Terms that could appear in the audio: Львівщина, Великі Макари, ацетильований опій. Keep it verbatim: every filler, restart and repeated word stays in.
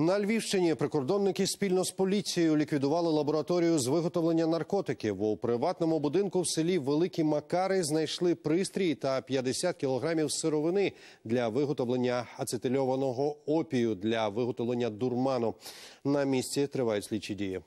На Львівщині прикордонники спільно з поліцією ліквідували лабораторію з виготовлення наркотиків. У приватному будинку в селі Великі Макари знайшли пристрій та п'ятдесят кілограмів сировини для виготовлення ацетильованого опію, для виготовлення дурману. На місці тривають слідчі дії.